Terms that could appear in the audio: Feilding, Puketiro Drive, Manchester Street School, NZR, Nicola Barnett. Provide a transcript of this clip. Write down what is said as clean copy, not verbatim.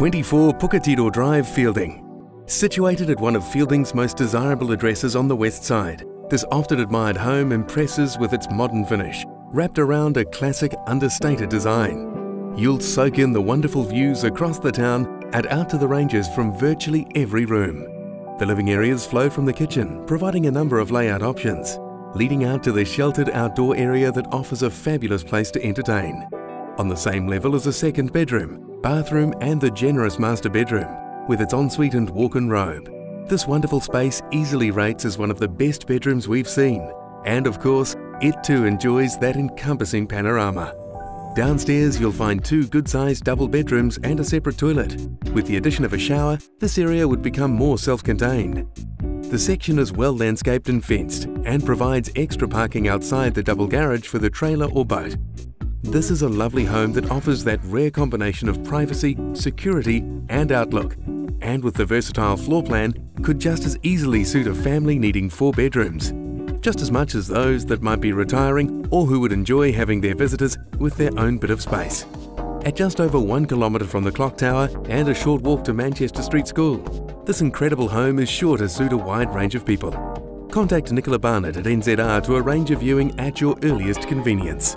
24 Puketiro Drive, Feilding. Situated at one of Feilding's most desirable addresses on the west side, this often admired home impresses with its modern finish, wrapped around a classic understated design. You'll soak in the wonderful views across the town and out to the ranges from virtually every room. The living areas flow from the kitchen, providing a number of layout options, leading out to the sheltered outdoor area that offers a fabulous place to entertain. On the same level is a second bedroom, bathroom and the generous master bedroom, with its ensuite and walk-in robe. This wonderful space easily rates as one of the best bedrooms we've seen, and of course, it too enjoys that encompassing panorama. Downstairs you'll find two good-sized double bedrooms and a separate toilet. With the addition of a shower, this area would become more self-contained. The section is well landscaped and fenced, and provides extra parking outside the double garage for the trailer or boat. This is a lovely home that offers that rare combination of privacy, security and outlook, and with the versatile floor plan, could just as easily suit a family needing 4 bedrooms, just as much as those that might be retiring or who would enjoy having their visitors with their own bit of space. At just over 1 kilometre from the clock tower and a short walk to Manchester Street School, this incredible home is sure to suit a wide range of people. Contact Nicola Barnett at NZR to arrange a viewing at your earliest convenience.